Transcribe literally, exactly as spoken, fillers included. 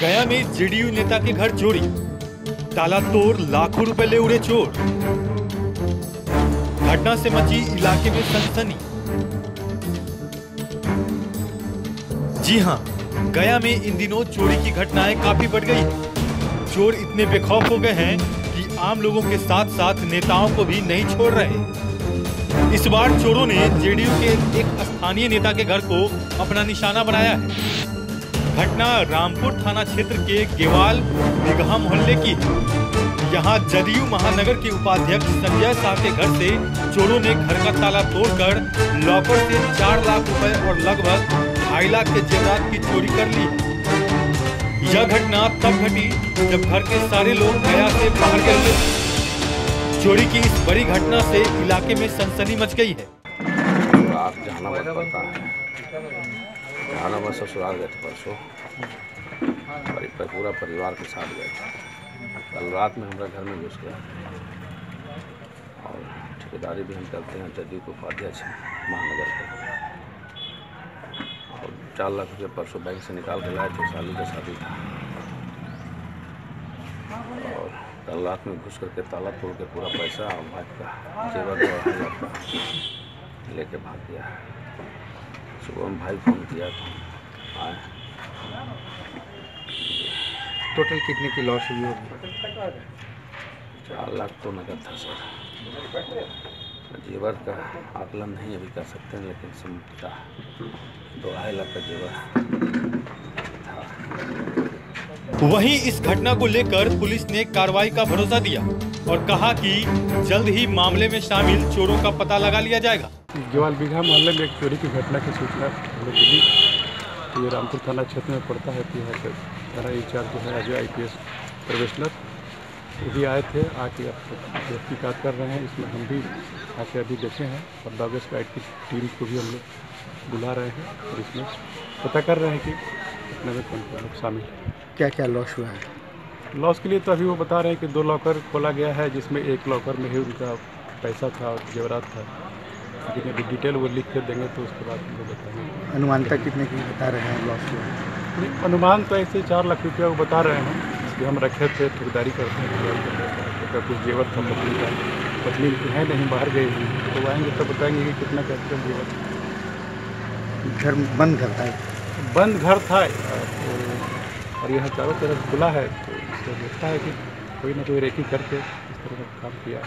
गया में जेडीयू नेता के घर चोरी, ताला तोड़ लाखों रुपए ले उड़े चोर। घटना से मची इलाके में सनसनी। जी हां, गया में इन दिनों चोरी की घटनाएं काफी बढ़ गई है। चोर इतने बेखौफ हो गए हैं कि आम लोगों के साथ साथ नेताओं को भी नहीं छोड़ रहे। इस बार चोरों ने जेडीयू के एक स्थानीय नेता के घर को अपना निशाना बनाया है। घटना रामपुर थाना क्षेत्र के गेवाल बिगहा मोहल्ले की। यहाँ जदयू महानगर के उपाध्यक्ष संजय साह के घर से चोरों ने घर का ताला तोड़कर लॉकर से चार लाख रुपए और लगभग ढाई लाख के जेवरात की चोरी कर ली। यह घटना तब घटी जब घर के सारे लोग गया से बाहर गए थे। चोरी की इस बड़ी घटना से इलाके में सनसनी मच गई है। मैं ससुराल गए थे परसों, पूरा परिवार के साथ गए थे। कल रात में हमारा घर में घुस गया और ठेकेदारी भी हम करते हैं जदयू के उपाध्यक्ष महानगर के, और चार लाख रुपये परसों बैंक से निकाल के लाए थे। साली का शादी था और कल रात में घुस करके ताला तोड़ के पूरा पैसा और भाग का जेवर लेके भाग गया। सुबह में भाई फोन किया था आए। टोटल कितने की लॉस हुई होगी? चार लाख तो नकद था सर। जेवर का आकलन नहीं अभी कर सकते हैं, लेकिन समझता दो ढाई लाख का जेवर था। वहीं इस घटना को लेकर पुलिस ने कार्रवाई का भरोसा दिया और कहा कि जल्द ही मामले में शामिल चोरों का पता लगा लिया जाएगा। गेवाल बिगहा मोहल्ले में एक चोरी की घटना की सूचना हमें मिली। ये रामपुर थाना क्षेत्र में पड़ता है कि यहाँ पर थाना इंचार्ज जो है Ajay I P S professional भी आए थे, आके तहकीकात कर रहे हैं। इसमें हम भी आके अभी देखे हैं और डॉग स्क्वाड की टीम को भी हम लोग बुला रहे हैं और इसमें पता कर रहे हैं कि घटना में कौन कौन लोग शामिल हैं, क्या क्या लॉस हुआ है। लॉस के लिए तो अभी वो बता रहे हैं कि दो लॉकर खोला गया है, जिसमें एक लॉकर में ही उनका पैसा था और जेवरात था। डिटेल वो लिख कर देंगे तो उसके बाद उनको बताएंगे। अनुमानता कितने की बता रहे हैं लॉस में? अनुमान तो ऐसे चार लाख रुपया वो बता रहे हैं कि हम रखे थे, ठेकेदारी करते हैं। कुछ जेवर था पत्नी का, पत्नी है नहीं बाहर गई हुई, तो आएंगे तो बताएंगे कि कितना कैसे जेवर। घर बंद घर था, बंद घर था और यहाँ चारों तरफ खुला है, तो लगता है कि कोई ना कोई रेकी करके इस तरह का काम किया।